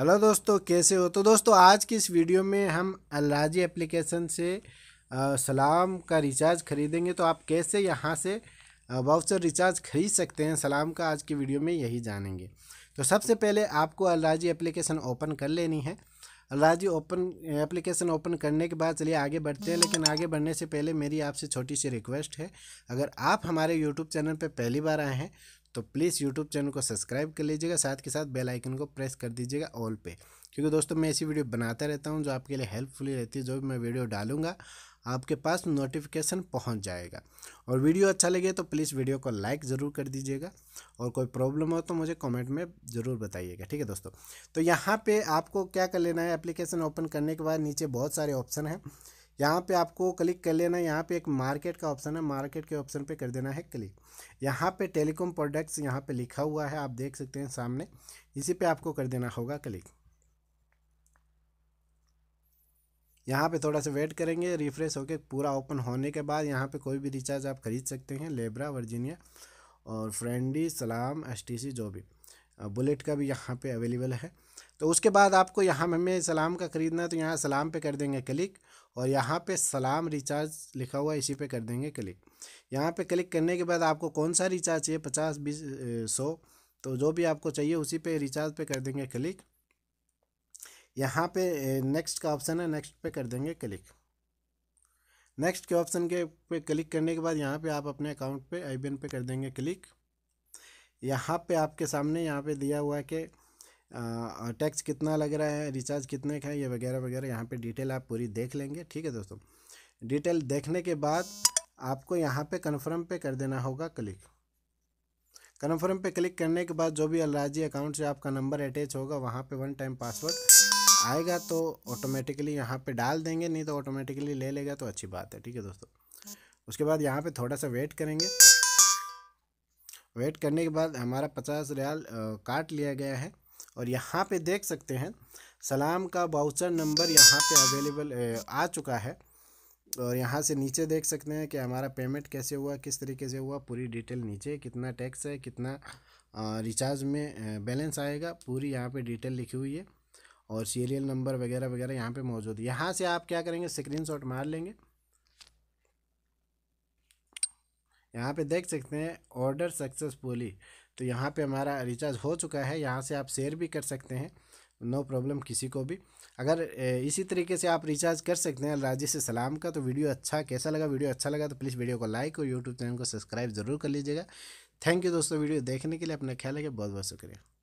Hello दोस्तों, कैसे हो। तो दोस्तों आज की इस वीडियो में हम अल राजी एप्लीकेशन से सलाम का रिचार्ज खरीदेंगे। तो आप कैसे यहां से वाउचर रिचार्ज खरीद सकते हैं सलाम का, आज की वीडियो में यही जानेंगे। तो सबसे पहले आपको अल राजी एप्लीकेशन ओपन कर लेनी है। अल राजी एप्लीकेशन ओपन करने के बाद चलिए आगे बढ़ते हैं। लेकिन आगे बढ़ने से पहले मेरी आपसे छोटी सी रिक्वेस्ट है, अगर आप हमारे यूट्यूब चैनल पर पहली बार आए हैं तो प्लीज़ यूट्यूब चैनल को सब्सक्राइब कर लीजिएगा, साथ के साथ बेल आइकन को प्रेस कर दीजिएगा ऑल पे, क्योंकि दोस्तों मैं ऐसी वीडियो बनाता रहता हूं जो आपके लिए हेल्पफुली रहती है। जो भी मैं वीडियो डालूंगा आपके पास नोटिफिकेशन पहुंच जाएगा। और वीडियो अच्छा लगे तो प्लीज़ वीडियो को लाइक ज़रूर कर दीजिएगा, और कोई प्रॉब्लम हो तो मुझे कमेंट में ज़रूर बताइएगा, ठीक है दोस्तों। तो यहाँ पर आपको क्या कर लेना है, एप्लीकेशन ओपन करने के बाद नीचे बहुत सारे ऑप्शन हैं, यहाँ पे आपको क्लिक कर लेना है। यहाँ पे एक मार्केट का ऑप्शन है, मार्केट के ऑप्शन पे कर देना है क्लिक। यहाँ पे टेलीकॉम प्रोडक्ट्स यहाँ पे लिखा हुआ है, आप देख सकते हैं सामने, इसी पे आपको कर देना होगा क्लिक। यहाँ पे थोड़ा सा वेट करेंगे, रिफ्रेश होके पूरा ओपन होने के बाद यहाँ पे कोई भी रिचार्ज आप खरीद सकते हैं, लेब्रा, वर्जीनिया और फ्रेंडी, सलाम, STC, जो भी, बुलेट का भी यहाँ पे अवेलेबल है। तो उसके बाद आपको यहाँ हमें सलाम का ख़रीदना है, तो यहाँ सलाम पे कर देंगे क्लिक, और यहाँ पे सलाम रिचार्ज लिखा हुआ है, इसी पे कर देंगे क्लिक। यहाँ पे क्लिक करने के बाद आपको कौन सा रिचार्ज चाहिए, 50, 20, 100, तो जो भी आपको चाहिए उसी पे रिचार्ज पे कर देंगे क्लिक। यहाँ पे नेक्स्ट का ऑप्शन है, नेक्स्ट पे कर देंगे क्लिक। नेक्स्ट के ऑप्शन के पे क्लिक करने के बाद यहाँ पर आप अपने अकाउंट पर IBAN पे कर देंगे क्लिक। यहाँ पर आपके सामने यहाँ पर दिया हुआ है कि टैक्स कितना लग रहा है, रिचार्ज कितने का है, ये वगैरह वगैरह, यहाँ पे डिटेल आप पूरी देख लेंगे, ठीक है दोस्तों। डिटेल देखने के बाद आपको यहाँ पे कन्फर्म पे कर देना होगा क्लिक। कन्फर्म पे क्लिक करने के बाद जो भी अल राजी अकाउंट से आपका नंबर अटैच होगा वहाँ पे 1 टाइम पासवर्ड आएगा, तो ऑटोमेटिकली यहाँ पर डाल देंगे, नहीं तो ऑटोमेटिकली ले लेगा तो अच्छी बात है, ठीक है दोस्तों। उसके बाद यहाँ पर थोड़ा सा वेट करेंगे, वेट करने के बाद हमारा 50 रियाल काट लिया गया है। और यहाँ पे देख सकते हैं सलाम का वाउचर नंबर यहाँ पे अवेलेबल आ चुका है, और यहाँ से नीचे देख सकते हैं कि हमारा पेमेंट कैसे हुआ, किस तरीके से हुआ, पूरी डिटेल नीचे, कितना टैक्स है, कितना रिचार्ज में बैलेंस आएगा, पूरी यहाँ पे डिटेल लिखी हुई है, और सीरियल नंबर वगैरह वगैरह यहाँ पे मौजूद है। यहाँ से आप क्या करेंगे, स्क्रीनशॉट मार लेंगे। यहाँ पे देख सकते हैं ऑर्डर सक्सेसफुली, तो यहाँ पे हमारा रिचार्ज हो चुका है। यहाँ से आप शेयर भी कर सकते हैं, नो प्रॉब्लम किसी को भी। अगर इसी तरीके से आप रिचार्ज कर सकते हैं अल राजी से सलाम का। तो वीडियो अच्छा कैसा लगा, वीडियो अच्छा लगा तो प्लीज़ वीडियो को लाइक और यूट्यूब चैनल को सब्सक्राइब ज़रूर कर लीजिएगा। थैंक यू दोस्तों वीडियो देखने के लिए, अपना ख्याल रखिए, बहुत बहुत शुक्रिया।